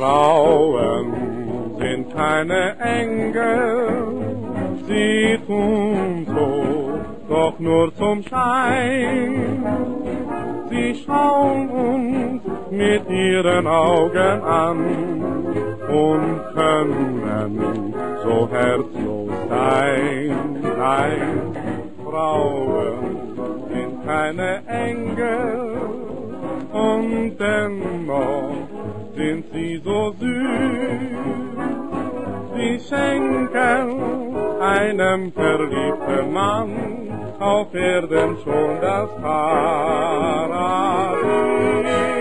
Frauen sind keine Engel, sie tun so, doch nur zum Schein. Sie schauen uns mit ihren Augen an und können so herzlos sein. Frauen sind keine Engel und dennoch sind sie so süß. Sie schenken einem verliebten Mann auf Erden schon das Paradies.